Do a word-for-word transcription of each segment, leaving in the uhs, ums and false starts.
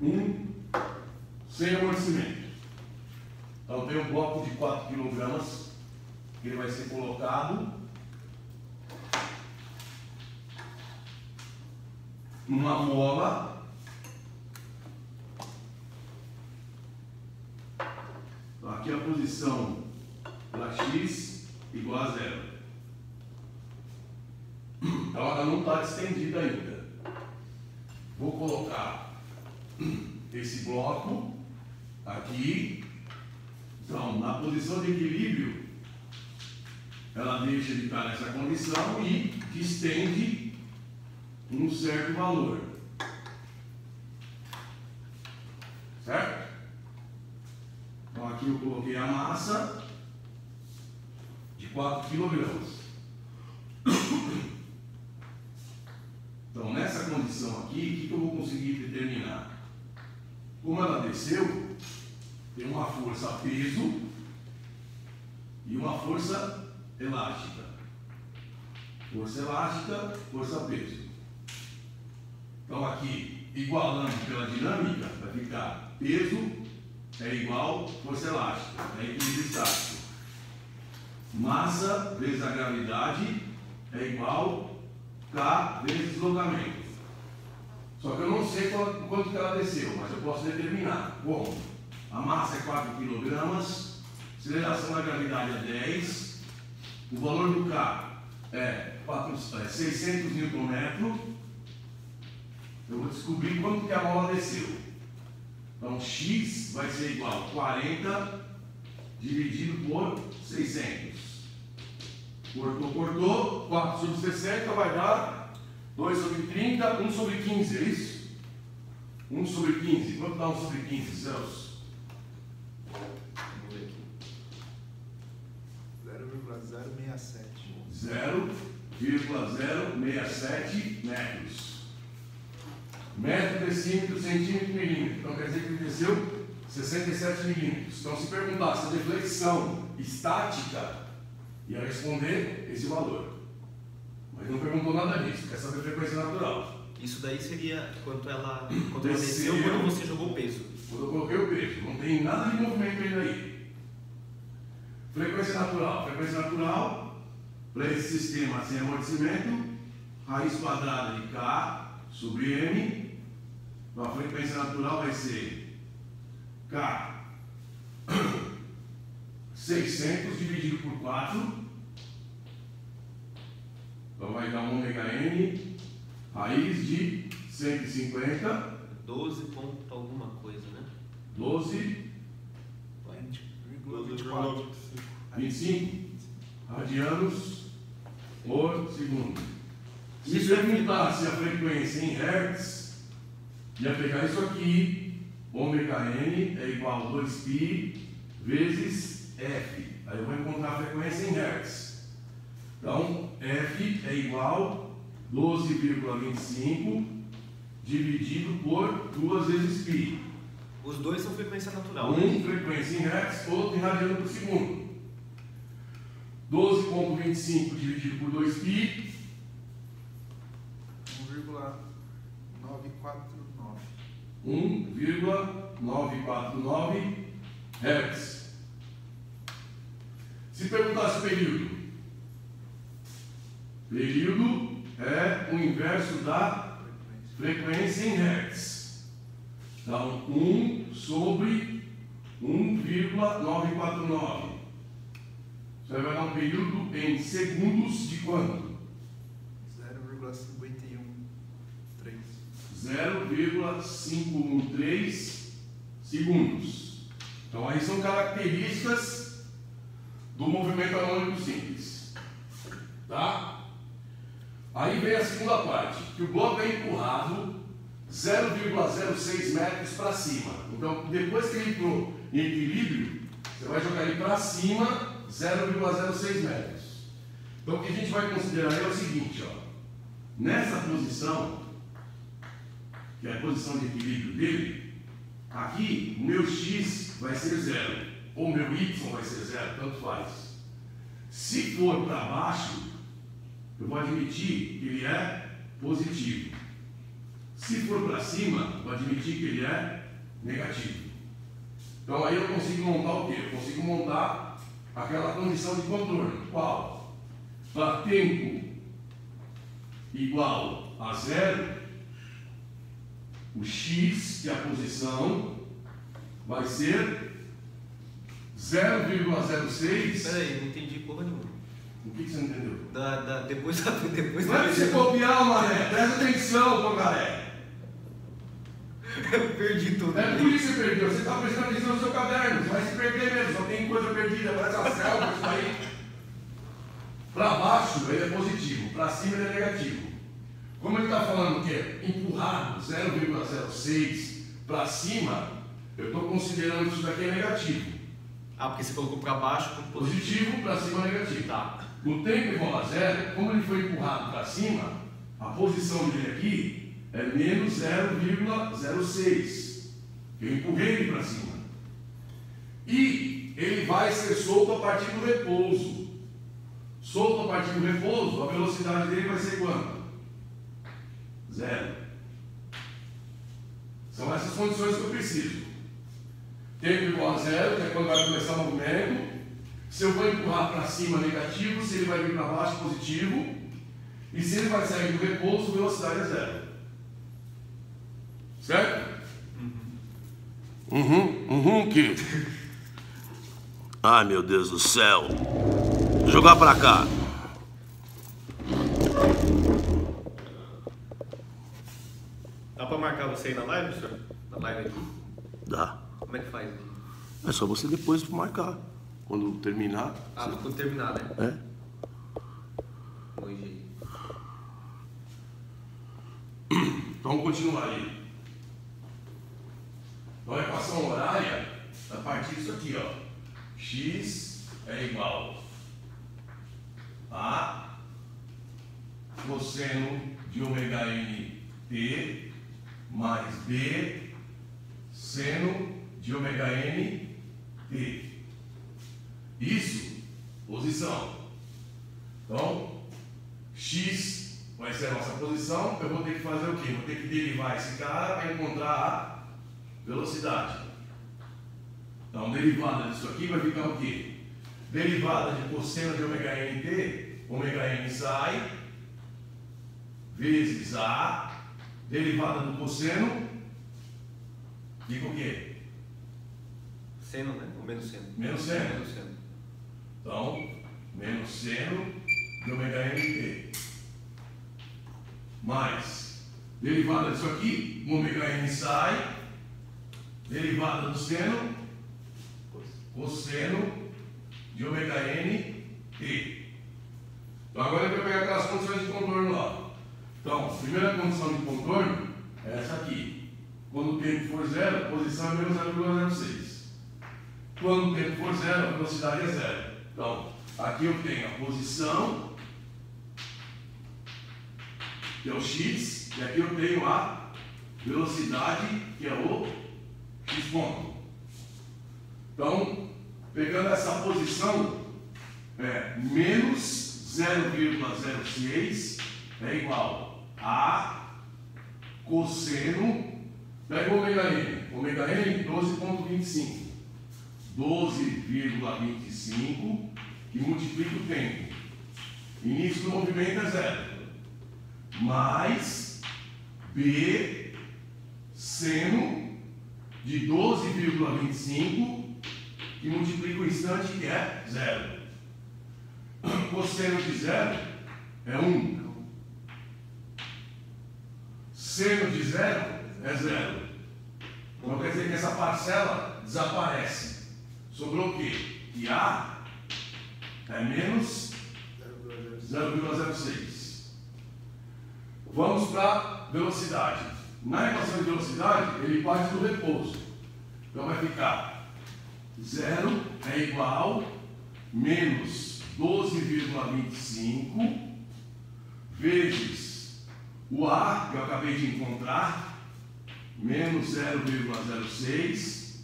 um sem amortecimento. Então tem um bloco de quatro quilos que ele vai ser colocado numa mola. Então, aqui a posição da X igual a zero. Então ela não está estendida ainda. Vou colocar esse bloco aqui. Então, na posição de equilíbrio, ela deixa de estar nessa condição e estende um certo valor. Certo? Então, aqui eu coloquei a massa de quatro quilos. Então, nessa condição aqui, o que eu vou conseguir determinar? Como ela desceu, tem uma força peso e uma força elástica. Força elástica, força peso. Então aqui, igualando pela dinâmica, vai ficar peso é igual força elástica, é equilíbrio estático. Massa vezes a gravidade é igual K vezes deslocamento. Só que eu não sei quanto, quanto que ela desceu, mas eu posso determinar. Bom, a massa é quatro quilos, aceleração da gravidade é dez, o valor do K é seiscentos newton metros. Eu vou descobrir quanto que a mola desceu. Então X vai ser igual a quarenta dividido por seiscentos. Cortou, cortou, quatro sobre sessenta vai dar dois sobre trinta, um sobre quinze, é isso? um sobre quinze, quanto dá um sobre quinze, Celso? Vamos ver aqui. zero vírgula zero sessenta e sete metros. Metro, decímetro, centímetro, milímetro. Então quer dizer que ele desceu sessenta e sete milímetros. Então se perguntar se a deflexão estática, ia responder esse valor. Mas não perguntou nada disso, porque essa é a frequência natural. Isso daí seria quando ela, quando ela desceu, desceu quando você jogou o peso. Quando eu coloquei o peso, não tem nada de movimento ainda aí. Frequência natural. Frequência natural, para esse sistema sem amortecimento, raiz quadrada de K sobre M. Então, a frequência natural vai ser K seiscentos dividido por quatro. Então vai dar ômega N raiz de cento e cinquenta. doze ponto alguma coisa, né? doze vírgula vinte e quatro. vinte e cinco radianos por segundo. Se perguntasse a frequência em hertz, ia pegar isso aqui, ômega N é igual a dois pi vezes F. Aí eu vou encontrar a frequência em hertz. Então, F é igual a doze vírgula vinte e cinco dividido por duas vezes pi. Os dois são frequência natural. Um, né? Frequência em hertz, outro em radiano por segundo. doze vírgula vinte e cinco dividido por dois pi. um vírgula novecentos e quarenta e nove. um vírgula novecentos e quarenta e nove hertz. Se perguntasse o período, período é o inverso da frequência em hertz. Então, um sobre um vírgula novecentos e quarenta e nove. Você vai dar um período em segundos de quanto? zero vírgula quinhentos e treze segundos. Então aí são características do movimento harmônico simples, tá? Aí vem a segunda parte, que o bloco é empurrado zero vírgula zero seis metros para cima. Então depois que ele entrou em equilíbrio, você vai jogar ele para cima zero vírgula zero seis metros. Então o que a gente vai considerar é o seguinte, ó, nessa posição, que é a posição de equilíbrio dele, aqui o meu X vai ser zero, ou meu Y vai ser zero, tanto faz. Se for para baixo, eu vou admitir que ele é positivo. Se for para cima, vou admitir que ele é negativo. Então aí eu consigo montar o quê? Eu consigo montar aquela condição de contorno. Qual? Para tempo igual a zero, o x, que é a posição, vai ser zero vírgula zero seis. Peraí, não entendi porra nenhuma. O que você não entendeu? Da, da, depois da... Depois não é você copiar, Maré. Presta atenção, Pocaré. Eu perdi tudo. É por isso que você perdeu. Você está prestando atenção no seu caderno. Você vai se perder mesmo. Só tem coisa perdida. Parece a selva, isso aí. Para baixo, ele é positivo. Para cima, ele é negativo. Como ele está falando que é empurrado zero vírgula zero seis para cima, eu estou considerando que isso daqui é negativo. Ah, porque você colocou para baixo como positivo. Positivo, para cima, negativo. Tá. O tempo igual a zero, como ele foi empurrado para cima, a posição dele aqui é menos zero vírgula zero seis. Eu empurrei ele para cima. E ele vai ser solto a partir do repouso. Solto a partir do repouso, a velocidade dele vai ser quanto? Zero. São essas condições que eu preciso. Tempo igual a zero, que é quando vai começar o movimento. Se eu vou empurrar para cima, negativo. Se ele vai vir para baixo, positivo. E se ele vai sair do repouso, velocidade é zero. Certo? Uhum, uhum, que... Ai, meu Deus do céu. Vou jogar para cá. Dá para marcar você aí na live, senhor? Na live aqui? Dá. Como é que faz? É só você depois marcar. Quando terminar. Ah, você... quando terminar, né? É. Hoje. Então vamos continuar aí. Então a equação horária, a partir disso aqui, ó. X é igual a cosseno de ômega n t mais b seno de ômega n t. Isso, posição. Então, x vai ser a nossa posição. Eu vou ter que fazer o quê? Vou ter que derivar esse cara para encontrar a velocidade. Então, derivada disso aqui vai ficar o quê? Derivada de cosseno de ômega n t, ômega n sai, vezes a derivada do cosseno, fica o quê? Seno, né? Ou menos seno? Menos seno. Menos seno. Então, menos seno de ômega n t. Mais, derivada disso aqui, ômega n sai, derivada do seno, cosseno de ômega n t. Então, agora eu vou pegar aquelas condições de contorno lá. Então, a primeira condição de contorno é essa aqui. Quando o tempo for zero, a posição é menos zero vírgula zero seis. Quando o tempo for zero, a velocidade é zero. Então, aqui eu tenho a posição, que é o x, e aqui eu tenho a velocidade, que é o x ponto. Então, pegando essa posição, é menos zero vírgula zero seis é igual a cosseno, pega o ômega n, ômega n doze vírgula vinte e cinco. doze vírgula vinte e cinco, que multiplica o tempo. Início do movimento é zero. Mais B seno de doze vírgula vinte e cinco, que multiplica o instante, que é zero. Cosseno de zero é um. Seno de zero é zero. Então quer dizer que essa parcela desaparece. Sobrou o quê? Que A é menos zero vírgula zero seis. Vamos para velocidade. Na equação de velocidade, ele parte do repouso. Então vai ficar zero é igual menos doze vírgula vinte e cinco vezes o A, que eu acabei de encontrar, menos zero vírgula zero seis.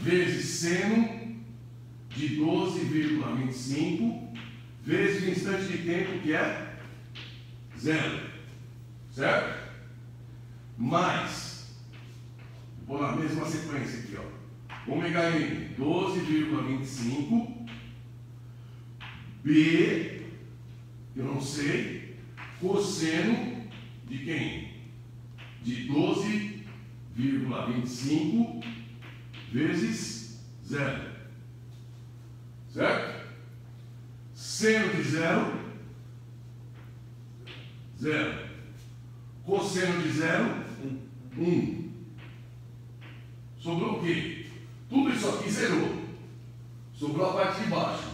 Vezes seno de doze vírgula vinte e cinco vezes o instante de tempo, que é zero. Certo? mais, vou na mesma sequência aqui, ó, ômega N, doze vírgula vinte e cinco, B, eu não sei, cosseno de quem? De doze vírgula vinte e cinco vezes zero, certo? Seno de zero, zero. Cosseno de zero, um. um. Sobrou o quê? Tudo isso aqui zerou. Sobrou a parte de baixo.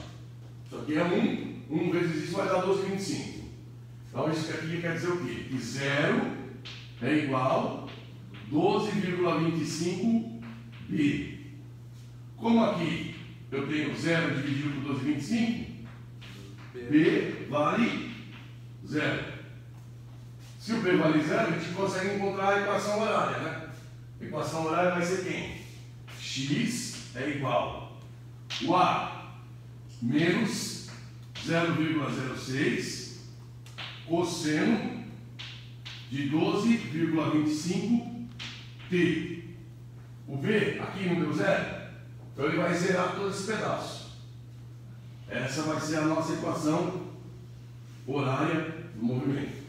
Isso aqui é um. um vezes isso vai dar doze vírgula vinte e cinco. Então isso aqui quer dizer o quê? Que zero é igual a doze vírgula vinte e cinco B. Como aqui eu tenho zero dividido por doze vírgula vinte e cinco, B vale zero. Se o B vale zero, a gente consegue encontrar a equação horária, né? A equação horária vai ser quem? X é igual a menos zero vírgula zero seis cosseno de doze vírgula vinte e cinco T. O B aqui não deu zero, então ele vai zerar todo esse pedaço. Essa vai ser a nossa equação horária do movimento.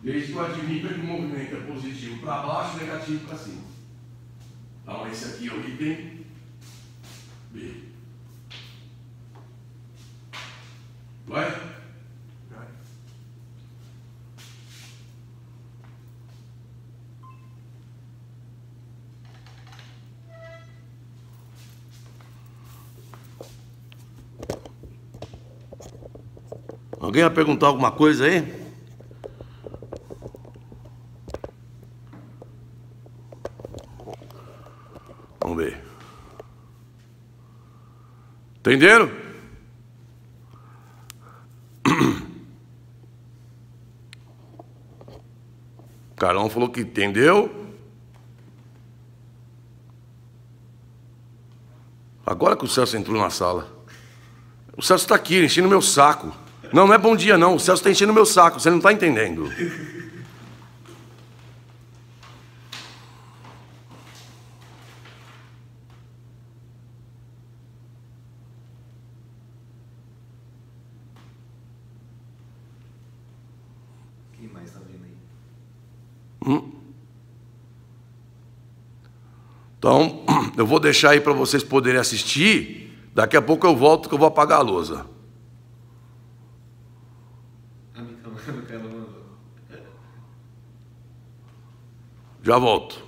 Desde que eu admita que o movimento é positivo para baixo, negativo para cima. Então, esse aqui é o item B. Vai? Vai. Alguém vai perguntar alguma coisa aí? Entenderam? Carlão falou que entendeu. Agora que o Celso entrou na sala. O Celso está aqui, enchendo meu saco. Não, não é bom dia, não. O Celso está enchendo meu saco. Você não está entendendo. Então, eu vou deixar aí para vocês poderem assistir. Daqui a pouco eu volto, que eu vou apagar a lousa. Já volto.